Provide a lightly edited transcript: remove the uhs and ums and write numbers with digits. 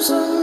comes on.